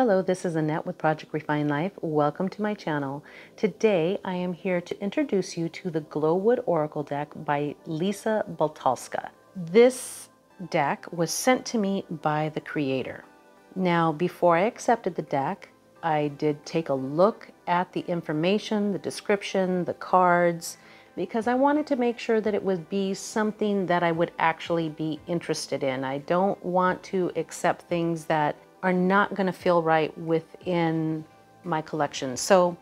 Hello, this is Annette with Project Refined Life. Welcome to my channel. Today I am here to introduce you to the Glowwood Oracle Deck by Lisa Biletska. This deck was sent to me by the creator. Now, before I accepted the deck, I did take a look at the information, the description, the cards, because I wanted to make sure that it would be something that I would actually be interested in. I don't want to accept things that are not going to feel right within my collection. So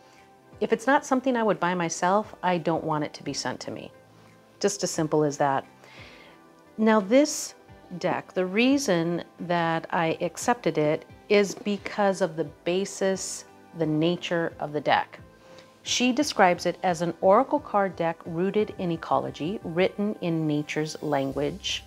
if it's not something I would buy myself, I don't want it to be sent to me. Just as simple as that. Now this deck, the reason that I accepted it is because of the basis, the nature of the deck. She describes it as an oracle card deck rooted in ecology, written in nature's language.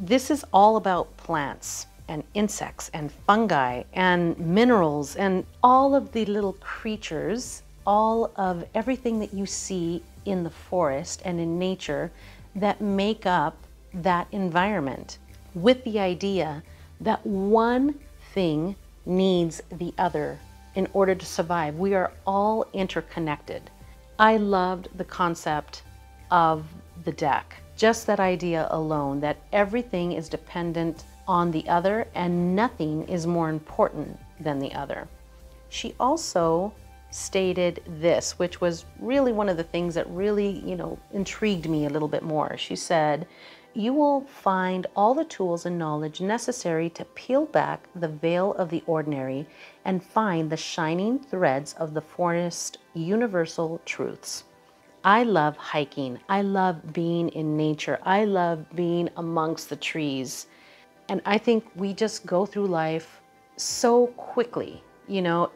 This is all about plants and insects and fungi and minerals and all of the little creatures, all of everything that you see in the forest and in nature that make up that environment, with the idea that one thing needs the other in order to survive. We are all interconnected. I loved the concept of the deck. Just that idea alone, that everything is dependent on the other and nothing is more important than the other. She also stated this, which was really one of the things that really, intrigued me a little bit more. She said, "You will find all the tools and knowledge necessary to peel back the veil of the ordinary and find the shining threads of the forest universal truths." I love hiking. I love being in nature. I love being amongst the trees. And I think we just go through life so quickly.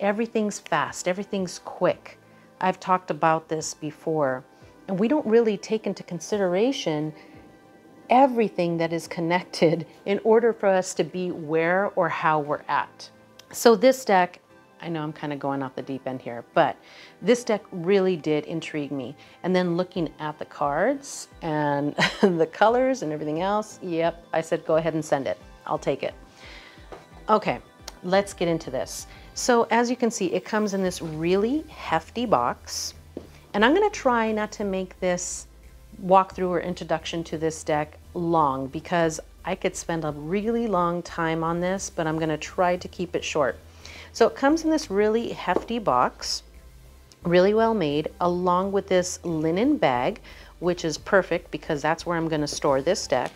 Everything's fast. Everything's quick. I've talked about this before. And we don't really take into consideration everything that is connected in order for us to be where or how we're at. So this deck, I know I'm kind of going off the deep end here, but this deck really did intrigue me. And then looking at the cards and the colors and everything else, yep, I said, go ahead and send it. I'll take it. Okay, let's get into this. So as you can see, it comes in this really hefty box, and I'm going to try not to make this walkthrough or introduction to this deck long, because I could spend a really long time on this, but I'm going to try to keep it short. So it comes in this really hefty box, really well made, along with this linen bag, which is perfect because that's where I'm going to store this deck.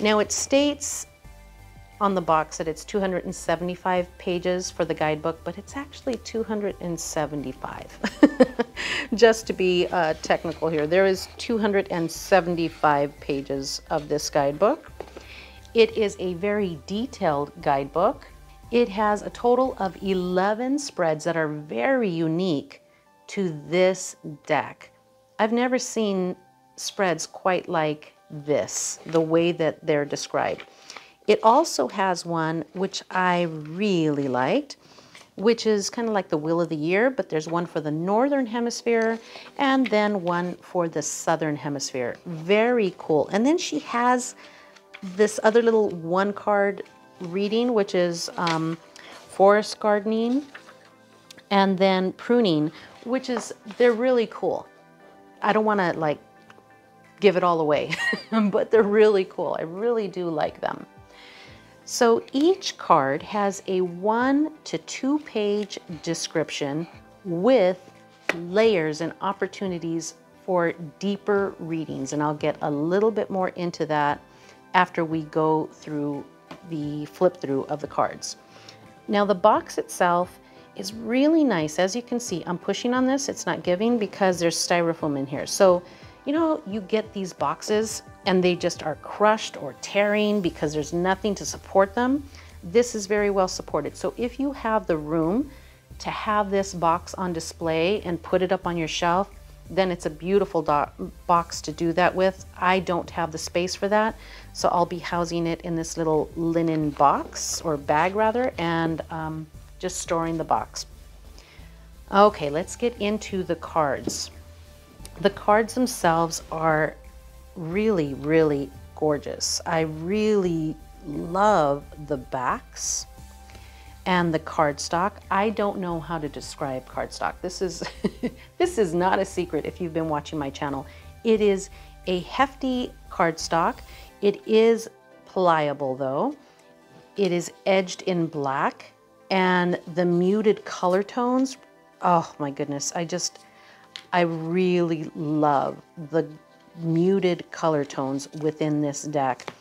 Now it states on the box that it's 275 pages for the guidebook, but it's actually 275. Just to be technical here, there is 275 pages of this guidebook. It is a very detailed guidebook. It has a total of 11 spreads that are very unique to this deck. I've never seen spreads quite like this, the way that they're described. It also has one which I really liked, which is kind of like the wheel of the year, but there's one for the northern hemisphere and then one for the southern hemisphere. Very cool. And then she has this other little one card reading, which is forest gardening and then pruning, which is, they're really cool. I don't want to like give it all away, but they're really cool. I really do like them. So each card has a 1 to 2 page description with layers and opportunities for deeper readings. And I'll get a little bit more into that after we go through the flip through of the cards. Now the box itself is really nice. As you can see, I'm pushing on this. It's not giving because there's styrofoam in here. So you get these boxes and they just are crushed or tearing because there's nothing to support them. This is very well supported. So if you have the room to have this box on display and put it up on your shelf, then it's a beautiful box to do that with. I don't have the space for that, so I'll be housing it in this little linen box, or bag rather, and just storing the box. Okay, let's get into the cards. The cards themselves are really, really gorgeous. I really love the backs and the cardstock. I don't know how to describe cardstock. This is this is not a secret if you've been watching my channel. It is a hefty cardstock. It is pliable though. It is edged in black, and the muted color tones, oh my goodness, I really love the muted color tones within this deck.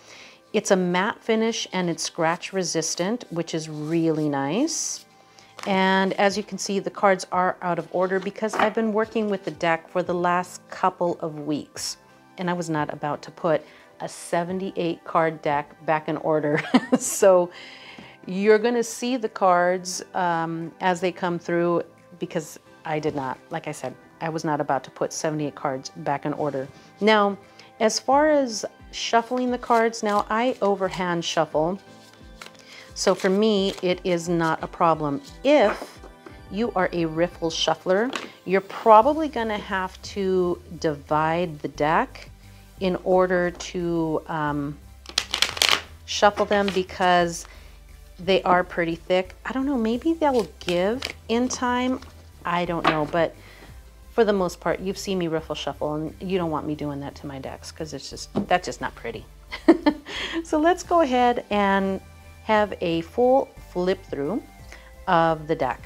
It's a matte finish and it's scratch resistant, which is really nice. And as you can see, the cards are out of order because I've been working with the deck for the last couple of weeks, and I was not about to put a 78 card deck back in order. So you're gonna see the cards as they come through, because I did not, like I said, I was not about to put 78 cards back in order. Now, as far as shuffling the cards, now I overhand shuffle. So for me, it is not a problem. If you are a riffle shuffler, you're probably gonna have to divide the deck in order to shuffle them, because they are pretty thick. I don't know, maybe they'll give in time. I don't know, but for the most part, you've seen me riffle shuffle, and you don't want me doing that to my decks because it's just, that's just not pretty. So let's go ahead and have a full flip through of the deck.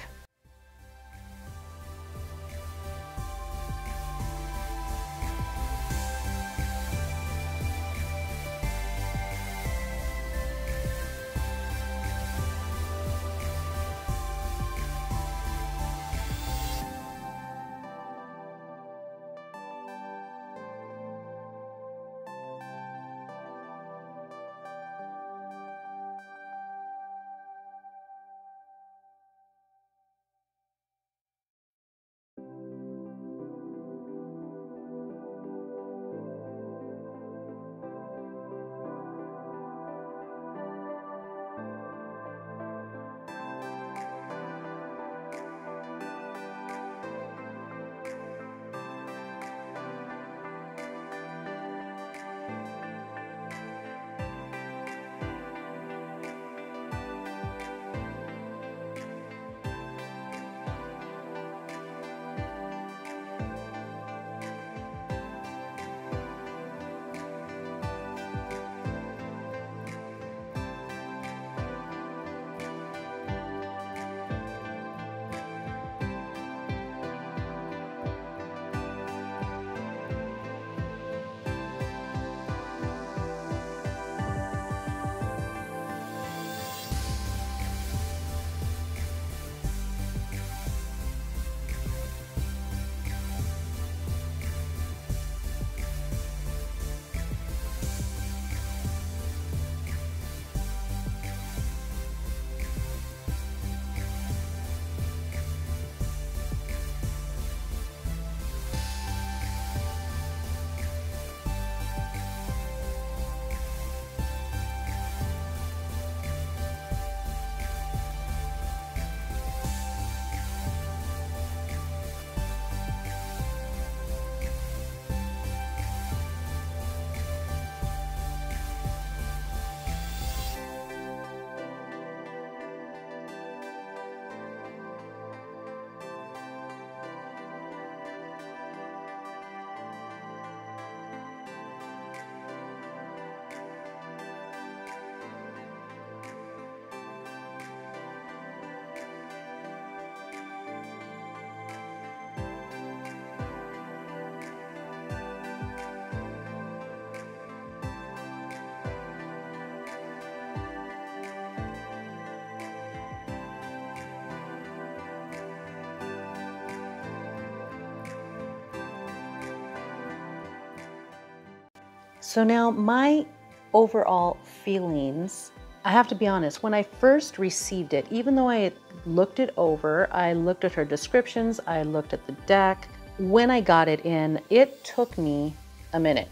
So now my overall feelings, I have to be honest, when I first received it, even though I had looked it over, I looked at her descriptions, I looked at the deck, when I got it in, it took me a minute,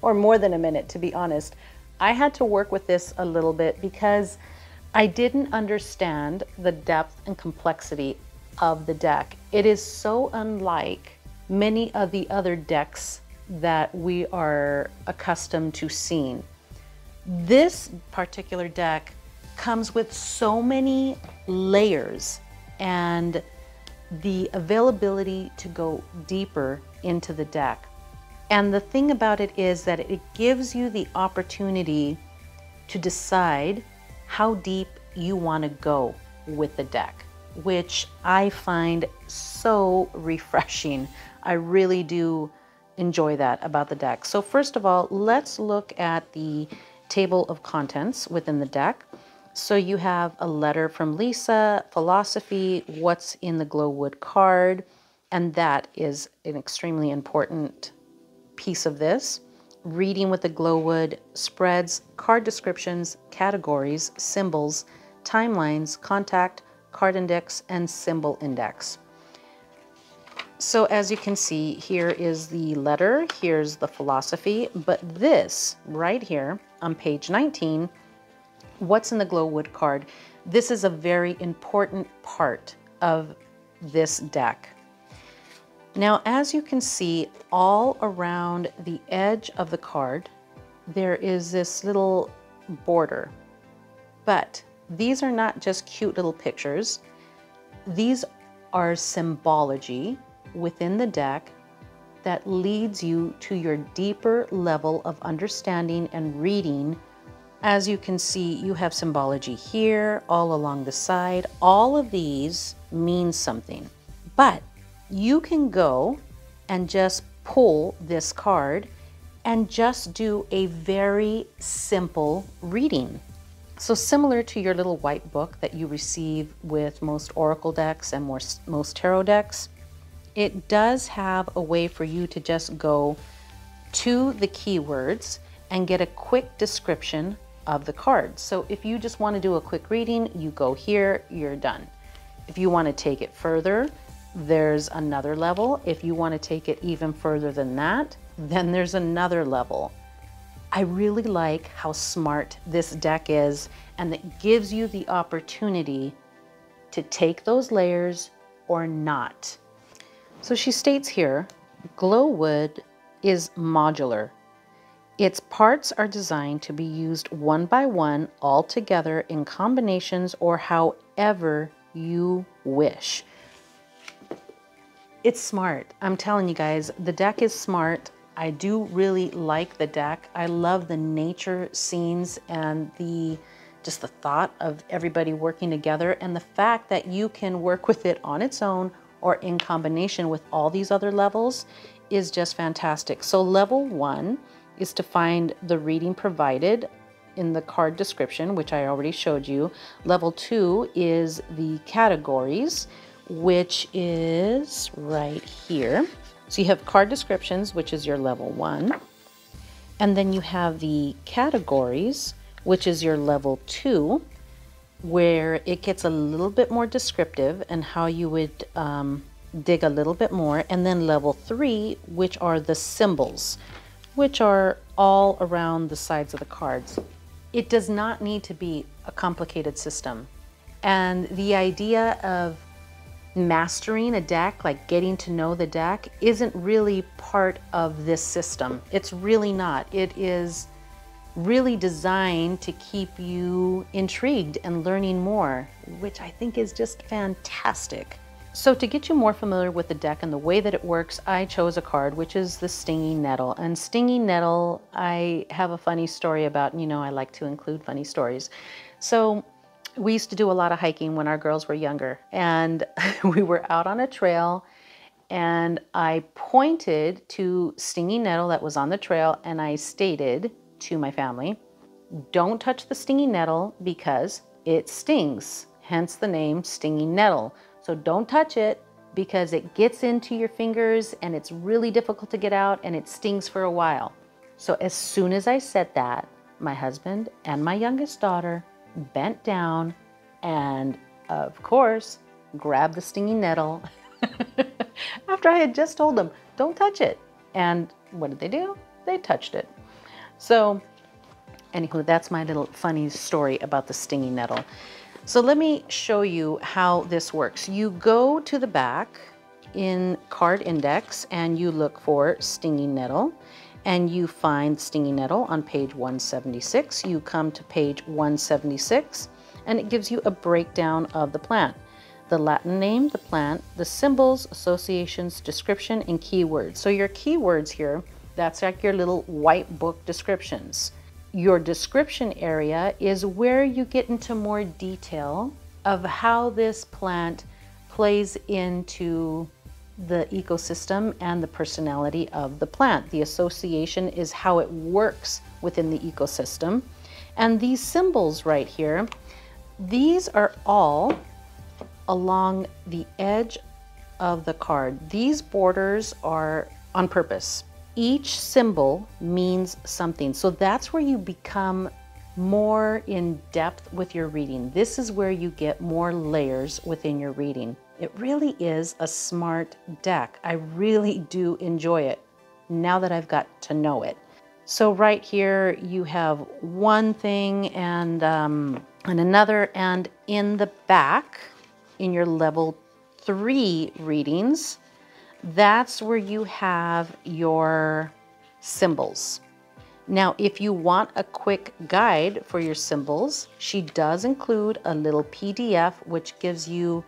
or more than a minute, to be honest. I had to work with this a little bit because I didn't understand the depth and complexity of the deck. It is so unlike many of the other decks that we are accustomed to seeing. This particular deck comes with so many layers and the availability to go deeper into the deck. And the thing about it is that it gives you the opportunity to decide how deep you want to go with the deck, which I find so refreshing. I really do enjoy that about the deck. So first of all, let's look at the table of contents within the deck. So you have a letter from Lisa, philosophy, what's in the Glowwood card, and that is an extremely important piece of this. Reading with the Glowwood, spreads, card descriptions, categories, symbols, timelines, contact, card index, and symbol index. So as you can see, here is the letter, here's the philosophy, but this right here on page 19, what's in the Glowwood card, this is a very important part of this deck. Now, as you can see, all around the edge of the card, there is this little border, but these are not just cute little pictures. These are symbology within the deck that leads you to your deeper level of understanding and reading. As you can see, you have symbology here, all along the side. All of these mean something, but you can go and just pull this card and just do a very simple reading. So similar to your little white book that you receive with most oracle decks and most tarot decks, it does have a way for you to just go to the keywords and get a quick description of the card. So if you just want to do a quick reading, you go here, you're done. If you want to take it further, there's another level. If you want to take it even further than that, then there's another level. I really like how smart this deck is, and it gives you the opportunity to take those layers or not. So she states here, Glowwood is modular. Its parts are designed to be used one by one, all together, in combinations, or however you wish. It's smart. I'm telling you guys, the deck is smart. I do really like the deck. I love the nature scenes and just the thought of everybody working together, and the fact that you can work with it on its own or in combination with all these other levels is just fantastic. So level one is to find the reading provided in the card description, which I already showed you. Level two is the categories, which is right here. So you have card descriptions, which is your level one, and then you have the categories, which is your level two, where it gets a little bit more descriptive and how you would dig a little bit more. And then level three, which are the symbols, which are all around the sides of the cards. It does not need to be a complicated system. And the idea of mastering a deck, like getting to know the deck, isn't really part of this system. It's really not. It is really designed to keep you intrigued and learning more, which I think is just fantastic. So to get you more familiar with the deck and the way that it works, I chose a card, which is the Stinging Nettle. And Stinging Nettle, I have a funny story about, you know, I like to include funny stories. So we used to do a lot of hiking when our girls were younger, and we were out on a trail, and I pointed to Stinging Nettle that was on the trail, and I stated to my family, don't touch the Stinging Nettle because it stings, hence the name Stinging Nettle. So don't touch it because it gets into your fingers and it's really difficult to get out, and it stings for a while. So as soon as I said that, my husband and my youngest daughter bent down and, of course, grabbed the Stinging Nettle after I had just told them, don't touch it. And what did they do? They touched it. So, anywho, that's my little funny story about the Stinging Nettle. So let me show you how this works. You go to the back in card index and you look for Stinging Nettle, and you find Stinging Nettle on page 176. You come to page 176 and it gives you a breakdown of the plant. The Latin name, the plant, the symbols, associations, description, and keywords. So your keywords here, that's like your little white book descriptions. Your description area is where you get into more detail of how this plant plays into the ecosystem and the personality of the plant. The association is how it works within the ecosystem. And these symbols right here, these are all along the edge of the card. These borders are on purpose. Each symbol means something. So that's where you become more in depth with your reading. This is where you get more layers within your reading. It really is a smart deck. I really do enjoy it now that I've got to know it. So right here you have one thing and another, and in the back, in your level 3 readings, that's where you have your symbols. Now, if you want a quick guide for your symbols, she does include a little PDF, which gives you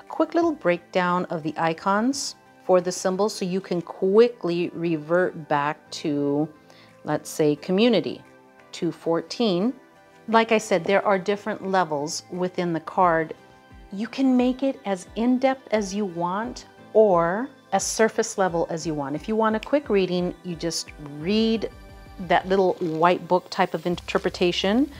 a quick little breakdown of the icons for the symbols, so you can quickly revert back to, let's say, community 214. Like I said, there are different levels within the card. You can make it as in-depth as you want, or as surface level as you want. If you want a quick reading, you just read that little white book type of interpretation,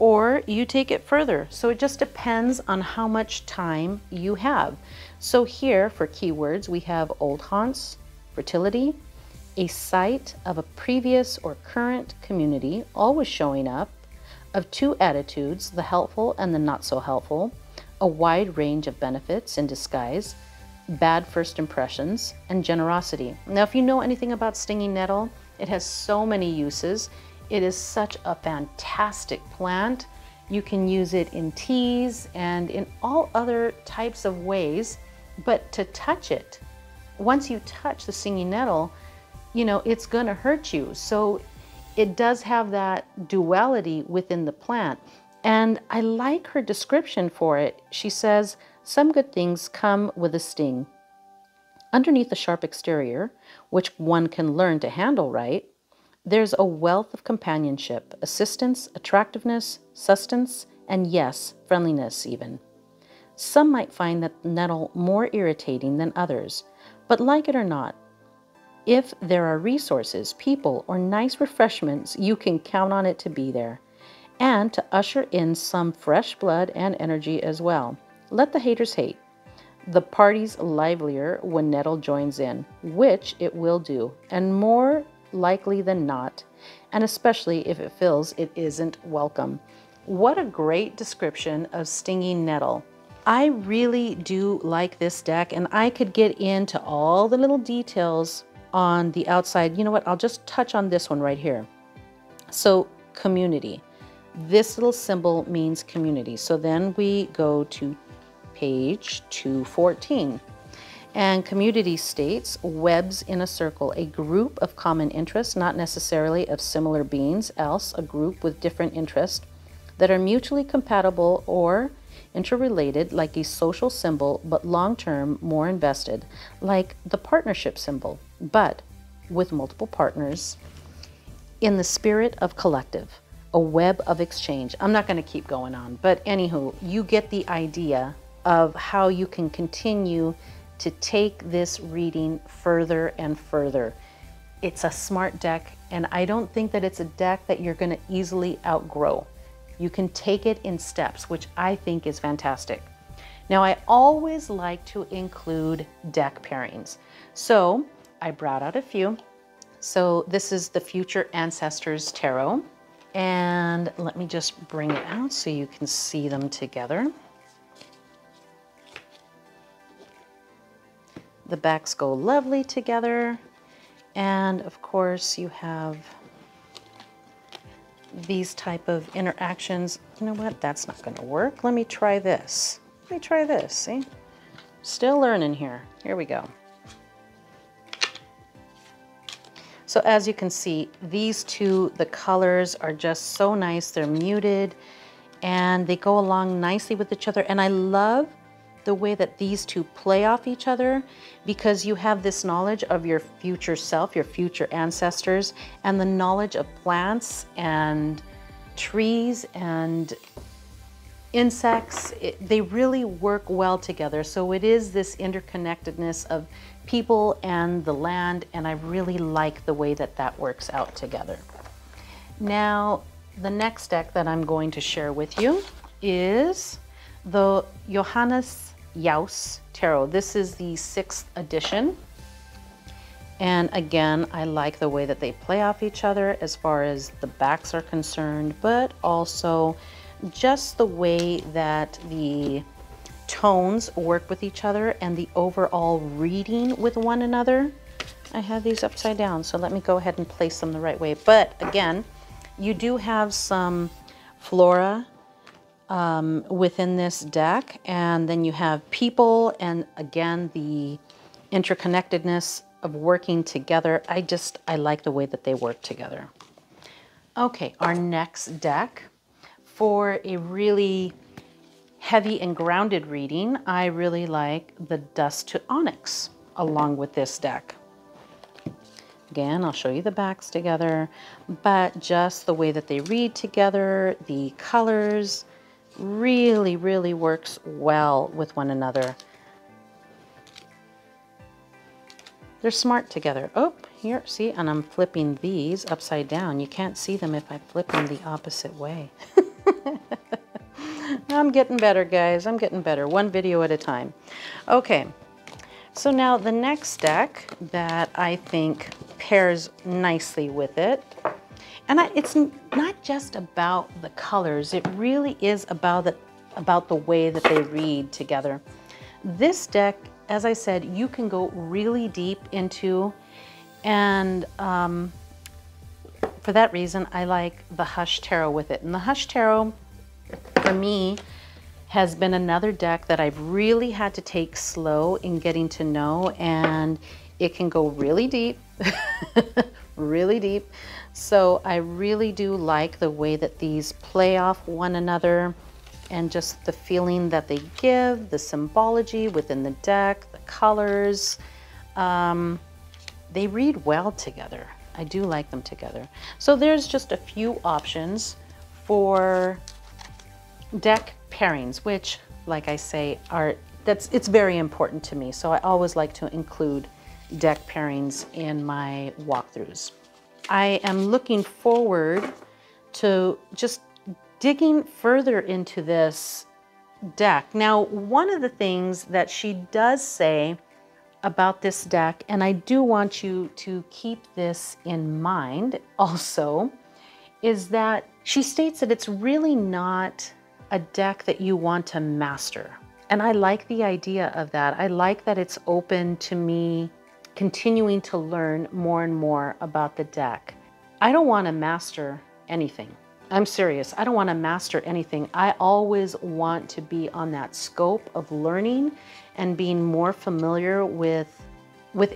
or you take it further. So it just depends on how much time you have. So here for keywords, we have old haunts, fertility, a site of a previous or current community always showing up, of 2 attitudes, the helpful and the not so helpful, a wide range of benefits in disguise, bad first impressions, and generosity. Now, if you know anything about stinging nettle, it has so many uses. It is such a fantastic plant. You can use it in teas and in all other types of ways, but to touch it, once you touch the stinging nettle, you know, it's gonna hurt you. So it does have that duality within the plant. And I like her description for it. She says, some good things come with a sting. Underneath the sharp exterior, which one can learn to handle right, there's a wealth of companionship, assistance, attractiveness, sustenance, and yes, friendliness even. Some might find that nettle more irritating than others, but like it or not, if there are resources, people, or nice refreshments, you can count on it to be there, and to usher in some fresh blood and energy as well. Let the haters hate. The party's livelier when nettle joins in, which it will do, and more likely than not, and especially if it feels it isn't welcome. What a great description of stinging nettle. I really do like this deck, and I could get into all the little details on the outside. You know what? I'll just touch on this one right here. So, community. This little symbol means community. So then we go to page 214, and community states, webs in a circle, a group of common interests, not necessarily of similar beings, else a group with different interests that are mutually compatible or interrelated, like a social symbol, but long-term more invested, like the partnership symbol, but with multiple partners in the spirit of collective. A web of exchange. I'm not going to keep going on, but anywho, you get the idea of how you can continue to take this reading further and further. It's a smart deck, and I don't think that it's a deck that you're going to easily outgrow. You can take it in steps, which I think is fantastic. Now, I always like to include deck pairings, so I brought out a few. So this is the Future Ancestors Tarot. And let me just bring it out so you can see them together. The backs go lovely together. And of course you have these type of interactions. You know what? That's not going to work. Let me try this. See? Still learning here. Here we go. So as you can see, these two, the colors are just so nice. They're muted and they go along nicely with each other. And I love the way that these two play off each other, because you have this knowledge of your future self, your future ancestors, and the knowledge of plants and trees and insects. They really work well together. So it is this interconnectedness of people and the land, and I really like the way that that works out together. Now, the next deck that I'm going to share with you is the Jonasa Jaus Tarot. This is the 6th edition. And again, I like the way that they play off each other as far as the backs are concerned, but also just the way that the tones work with each other and the overall reading with one another. I have these upside down, so let me go ahead and place them the right way. But again, you do have some flora within this deck, and then you have people, and again, the interconnectedness of working together. I like the way that they work together. Okay, our next deck. For a really heavy and grounded reading, I really like the Dust 2 Onyx along with this deck. Again, I'll show you the backs together, but just the way that they read together, the colors really, really works well with one another. They're smart together. Oh, here, see, and I'm flipping these upside down. You can't see them if I flip them the opposite way. I'm getting better, guys. I'm getting better. One video at a time. Okay, so now the next deck that I think pairs nicely with it, and it's not just about the colors. It really is about the way that they read together. This deck, as I said, you can go really deep into, and for that reason, I like the Hush Tarot with it. And the Hush Tarot, for me, has been another deck that I've really had to take slow in getting to know, and it can go really deep, really deep. So I really do like the way that these play off one another, and just the feeling that they give, the symbology within the deck, the colors. They read well together. I do like them together. So there's just a few options for deck pairings, which, like I say, it's very important to me. So I always like to include deck pairings in my walkthroughs. I am looking forward to just digging further into this deck. Now, one of the things that she does say about this deck, and I do want you to keep this in mind also, is that she states that it's really not a deck that you want to master. And I like the idea of that. I like that it's open to me continuing to learn more and more about the deck. I don't want to master anything. I'm serious. I don't want to master anything. I always want to be on that scope of learning and being more familiar with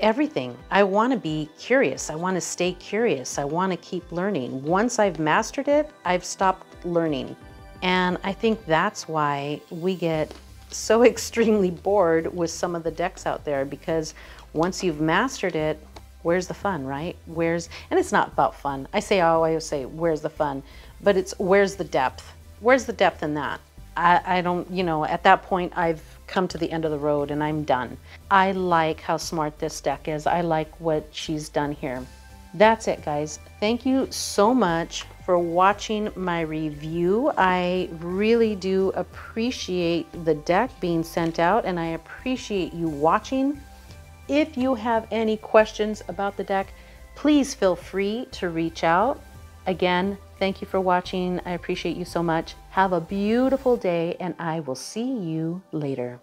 everything. I want to be curious. I want to stay curious. I want to keep learning. Once I've mastered it, I've stopped learning. And I think that's why we get so extremely bored with some of the decks out there, because once you've mastered it, where's the fun, right? And it's not about fun. I always say, where's the fun? But it's, where's the depth? Where's the depth in that? I don't, you know, at that point, I've come to the end of the road and I'm done. I like how smart this deck is. I like what she's done here. That's it, guys. Thank you so much for watching my review. I really do appreciate the deck being sent out, and I appreciate you watching. If you have any questions about the deck, please feel free to reach out. Again, thank you for watching. I appreciate you so much. Have a beautiful day, and I will see you later.